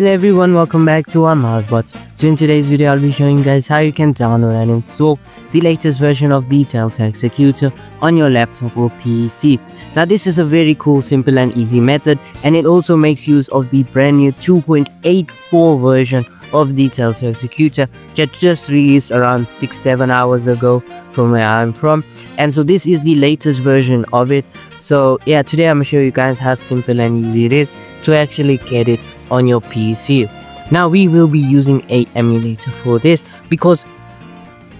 Hello everyone, welcome back to MuMu. So in today's video I'll be showing you guys how you can download and install the latest version of the Delta Executor on your laptop or PC. Now this is a very cool, simple and easy method, and it also makes use of the brand new 2.84 version of the Delta Executor that just released around 6-7 hours ago from where I'm from. And so this is the latest version of it. So yeah, today I'm gonna show you guys how simple and easy it is to actually get it on your PC. Now we will be using a emulator for this, because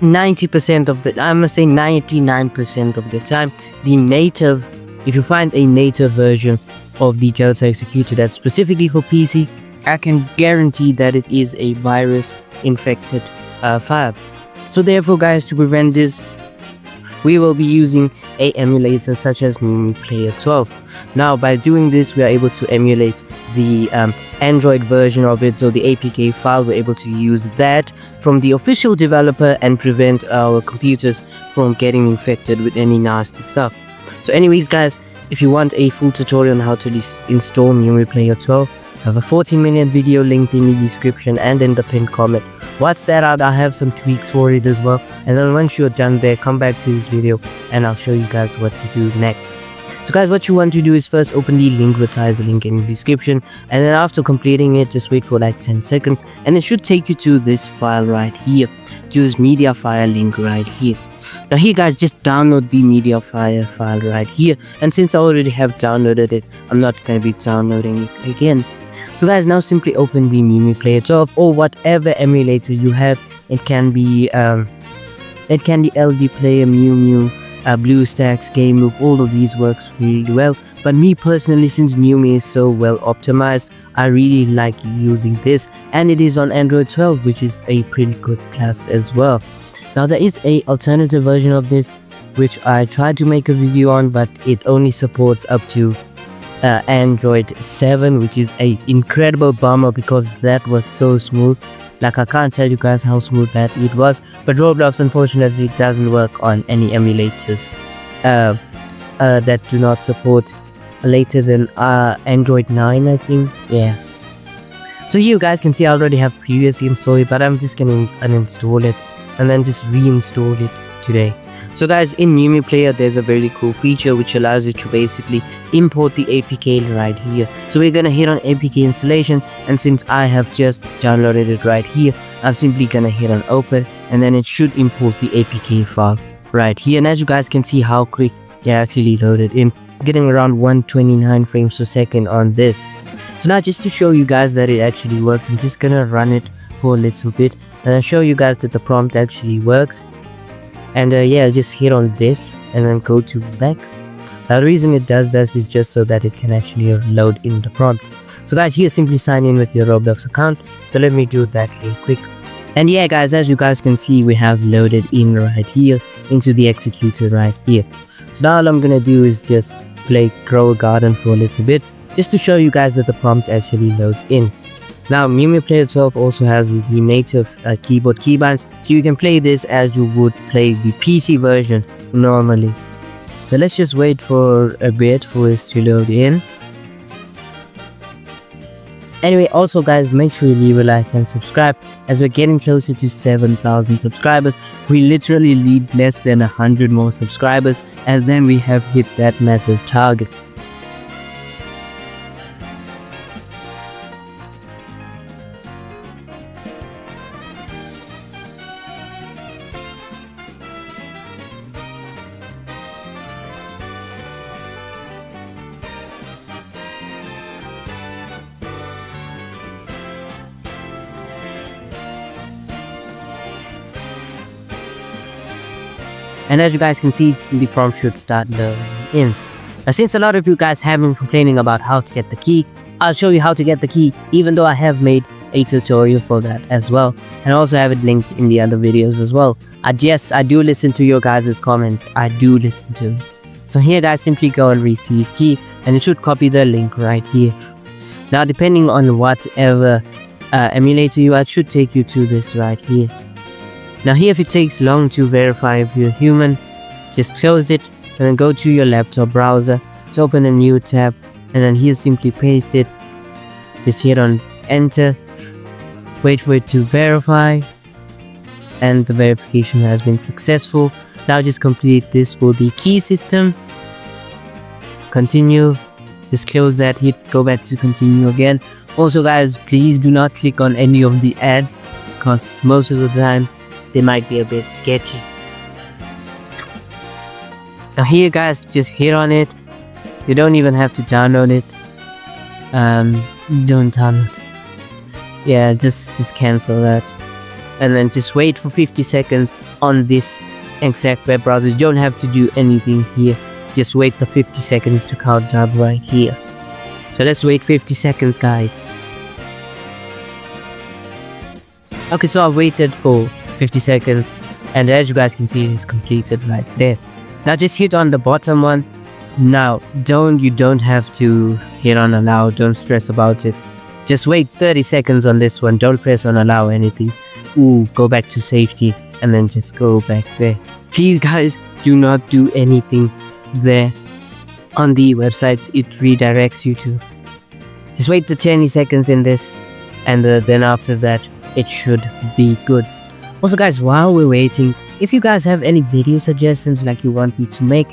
90% of the, I must say 99% of the time, the native, if you find a native version of the Delta Executor that's specifically for PC, I can guarantee that it is a virus infected file. So therefore guys, to prevent this, we will be using a emulator such as MuMu Player 12. Now by doing this, we are able to emulate the Android version of it, so the APK file, we're able to use that from the official developer and prevent our computers from getting infected with any nasty stuff. So anyways guys, if you want a full tutorial on how to install MuMu Player 12, I have a 40-minute video linked in the description and in the pinned comment. Watch that out, I have some tweaks for it as well. And then once you're done there, come back to this video and I'll show you guys what to do next. So guys, what you want to do is first open the Linkvertise link in the description, and then after completing it, just wait for like 10 seconds and it should take you to this file right here, to this Mediafire link right here. Now here guys, just download the Mediafire file right here, and since I already have downloaded it, I'm not going to be downloading it again. So guys, now simply open the MuMu Player 12 or whatever emulator you have. It can be LD Player, MuMu, Blue Stacks, Game Loop, all of these works really well. But me personally, since MuMu is so well optimized, I really like using this, and it is on Android 12, which is a pretty good class as well. Now there is a alternative version of this which I tried to make a video on, but it only supports up to Android 7, which is a incredible bummer, because that was so smooth. Like I can't tell you guys how smooth that it was, but Roblox unfortunately doesn't work on any emulators that do not support later than Android 9, I think. Yeah, so here you guys can see I already have previously installed it, but I'm just gonna uninstall it and then just reinstall it today. So guys, in MuMu Player there's a very cool feature which allows you to basically import the APK right here. So we're gonna hit on APK installation, and since I have just downloaded it right here, I'm simply gonna hit on open, and then it should import the APK file right here. And as you guys can see how quick they actually loaded in, getting around 129 frames per second on this. So now just to show you guys that it actually works, I'm just gonna run it for a little bit and I'll show you guys that the prompt actually works. And yeah, just hit on this and then go to back. Now the reason it does this is just so that it can actually load in the prompt. So guys, here simply sign in with your Roblox account. So let me do that real quick. And yeah guys, as you guys can see, we have loaded in right here into the executor right here. So now all I'm gonna do is just play Grow a Garden for a little bit, just to show you guys that the prompt actually loads in. Now MuMu Player 12 also has the native keyboard keybinds, so you can play this as you would play the PC version normally. So let's just wait for a bit for this to load in. Anyway, also guys, make sure you leave a like and subscribe, as we're getting closer to 7,000 subscribers. We literally need less than 100 more subscribers, and then we have hit that massive target. And as you guys can see, the prompt should start loading in. Now since a lot of you guys have been complaining about how to get the key, I'll show you how to get the key, even though I have made a tutorial for that as well, and I also have it linked in the other videos as well. Yes, I do listen to your guys' comments, I do listen to them. So here guys, simply go and receive key, and you should copy the link right here. Now depending on whatever emulator you are, it should take you to this right here. Now here, if it takes long to verify if you're human, just close it and then go to your laptop browser, just open a new tab, and then here simply paste it, just hit on enter, wait for it to verify, and the verification has been successful. Now just complete this for the key system. Continue, just close that, hit go back to continue again. Also guys, please do not click on any of the ads, because most of the time they might be a bit sketchy. Now here guys, just hit on it. You don't even have to download it. Don't download. Yeah, just cancel that, and then just wait for 50 seconds on this exact web browser. You don't have to do anything here. Just wait the 50 seconds to count down right here. So let's wait 50 seconds guys. Okay, so I've waited for 50 seconds, and as you guys can see, it's completed right there. Now just hit on the bottom one. Now you don't have to hit on allow, don't stress about it. Just wait 30 seconds on this one, don't press on allow anything. Ooh, go back to safety and then just go back there. Please guys, do not do anything there on the websites, it redirects you to. Just wait the 20 seconds in this, and then after that it should be good. Also guys, while we're waiting, if you guys have any video suggestions like you want me to make,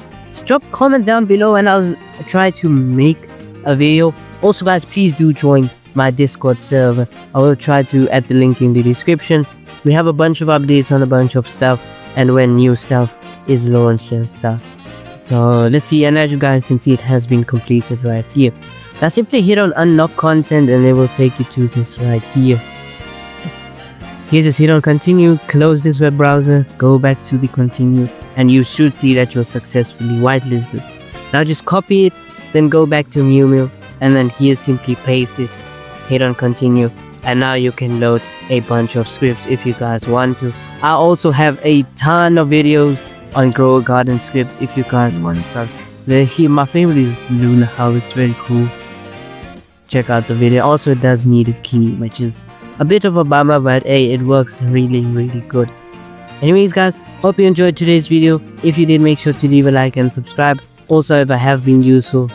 drop comment down below and I'll try to make a video. Also guys, please do join my Discord server. I will try to add the link in the description. We have a bunch of updates on a bunch of stuff, and when new stuff is launched and stuff. So let's see, and as you guys can see, it has been completed right here. Now simply hit on unlock content and it will take you to this right here. Here just hit on continue, close this web browser, go back to the continue, and you should see that you're successfully whitelisted. Now just copy it, then go back to MuMu, and then here simply paste it, hit on continue, and now you can load a bunch of scripts if you guys want to. I also have a ton of videos on Grow a Garden scripts if you guys want some. Here my favorite is Luna, how it's very cool. Check out the video. Also it does need a key, which is a bit of a bummer, but hey, it works really, really good. Anyways guys, hope you enjoyed today's video. If you did, make sure to leave a like and subscribe. Also, if I have been useful,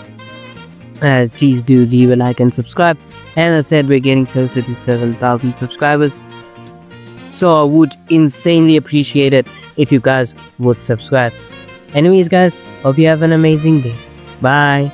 please do leave a like and subscribe. And as I said, we're getting closer to 7,000 subscribers. So I would insanely appreciate it if you guys would subscribe. Anyways guys, hope you have an amazing day. Bye.